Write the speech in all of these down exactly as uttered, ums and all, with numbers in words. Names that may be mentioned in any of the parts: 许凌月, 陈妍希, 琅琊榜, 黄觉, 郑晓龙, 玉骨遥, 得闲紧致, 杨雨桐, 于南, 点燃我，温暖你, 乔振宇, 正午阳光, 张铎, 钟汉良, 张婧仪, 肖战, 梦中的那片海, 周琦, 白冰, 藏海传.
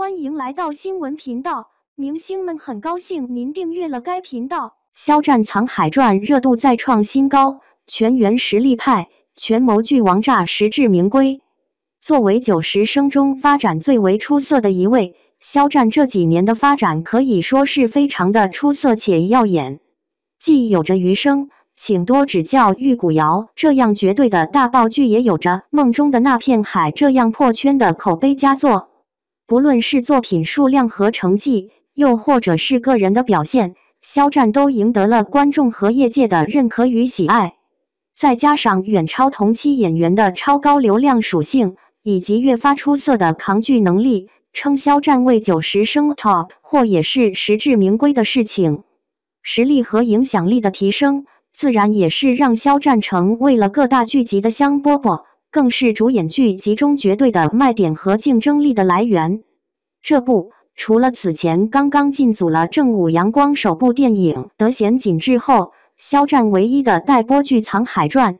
欢迎来到新闻频道，明星们很高兴您订阅了该频道。肖战《藏海传》热度再创新高，全员实力派，权谋剧王炸实至名归。作为九十生中发展最为出色的一位，肖战这几年的发展可以说是非常的出色且耀眼，既有着余生。 请多指教，玉骨遥这样绝对的大爆剧，也有着梦中的那片海这样破圈的口碑佳作。不论是作品数量和成绩，又或者是个人的表现，肖战都赢得了观众和业界的认可与喜爱。再加上远超同期演员的超高流量属性，以及越发出色的扛剧能力，称肖战为九十生 T O P 或也是实至名归的事情。实力和影响力的提升。 自然也是让肖战成为了各大剧集的香饽饽，更是主演剧集中绝对的卖点和竞争力的来源。这部除了此前刚刚进组了正午阳光首部电影《得闲紧致》后，肖战唯一的待播剧《藏海传》，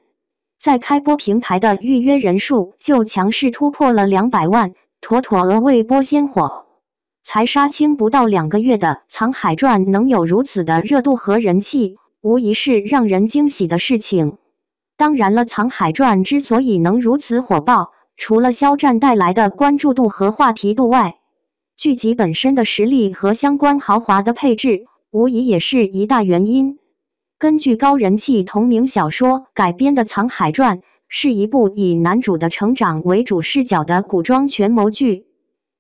在开播平台的预约人数就强势突破了两百万，妥妥额未播先火。才杀青不到两个月的《藏海传》能有如此的热度和人气。 无疑是让人惊喜的事情。当然了，《藏海传》之所以能如此火爆，除了肖战带来的关注度和话题度外，剧集本身的实力和相关豪华的配置，无疑也是一大原因。根据高人气同名小说改编的《藏海传》，是一部以男主的成长为主视角的古装权谋剧。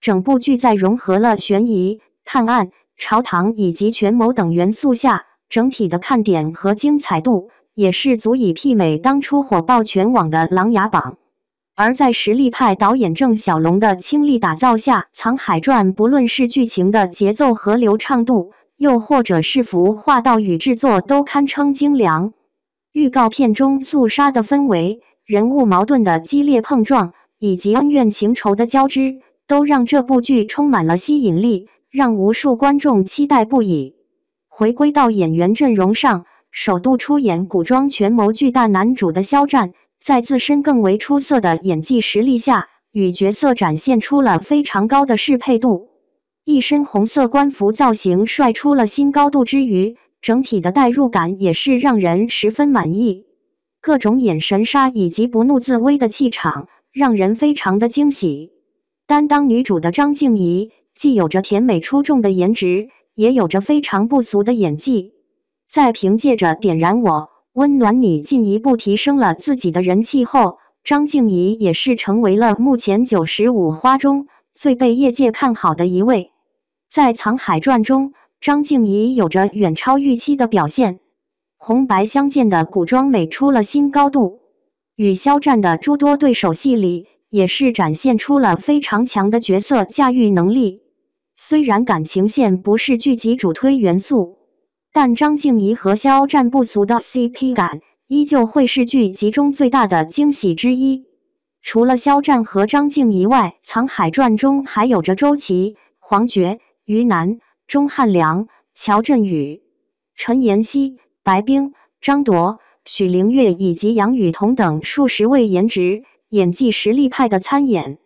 整部剧在融合了悬疑、探案、朝堂以及权谋等元素下。 整体的看点和精彩度也是足以媲美当初火爆全网的《琅琊榜》，而在实力派导演郑晓龙的倾力打造下，《藏海传》不论是剧情的节奏和流畅度，又或者是服化道与制作，都堪称精良。预告片中肃杀的氛围、人物矛盾的激烈碰撞，以及恩怨情仇的交织，都让这部剧充满了吸引力，让无数观众期待不已。 回归到演员阵容上，首度出演古装权谋剧大男主的肖战，在自身更为出色的演技实力下，与角色展现出了非常高的适配度。一身红色官服造型帅出了新高度之余，整体的代入感也是让人十分满意。各种眼神杀以及不怒自威的气场，让人非常的惊喜。担当女主的张婧仪，既有着甜美出众的颜值。 也有着非常不俗的演技，在凭借着《点燃我，温暖你》进一步提升了自己的人气后，张婧仪也是成为了目前九十五花中最被业界看好的一位。在《藏海传》中，张婧仪有着远超预期的表现，红白相间的古装美出了新高度，与肖战的诸多对手戏里，也是展现出了非常强的角色驾驭能力。 虽然感情线不是剧集主推元素，但张婧仪和肖战不俗的 C P 感依旧会是剧集中最大的惊喜之一。除了肖战和张婧仪外，《藏海传》中还有着周琦、黄觉、于南、钟汉良、乔振宇、陈妍希、白冰、张铎、许凌月以及杨雨桐等数十位颜值、演技实力派的参演。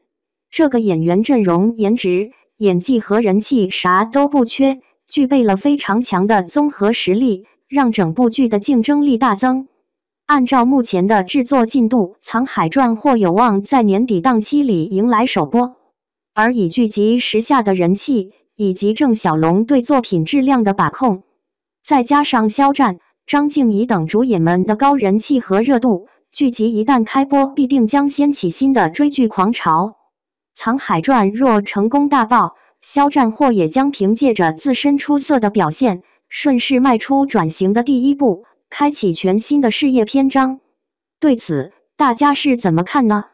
这个演员阵容颜值。 演技和人气啥都不缺，具备了非常强的综合实力，让整部剧的竞争力大增。按照目前的制作进度，《藏海传》或有望在年底档期里迎来首播。而以剧集时下的人气，以及郑晓龙对作品质量的把控，再加上肖战、张婧仪等主演们的高人气和热度，剧集一旦开播，必定将掀起新的追剧狂潮。 《藏海传》若成功大爆，肖战或也将凭借着自身出色的表现，顺势迈出转型的第一步，开启全新的事业篇章。对此，大家是怎么看呢？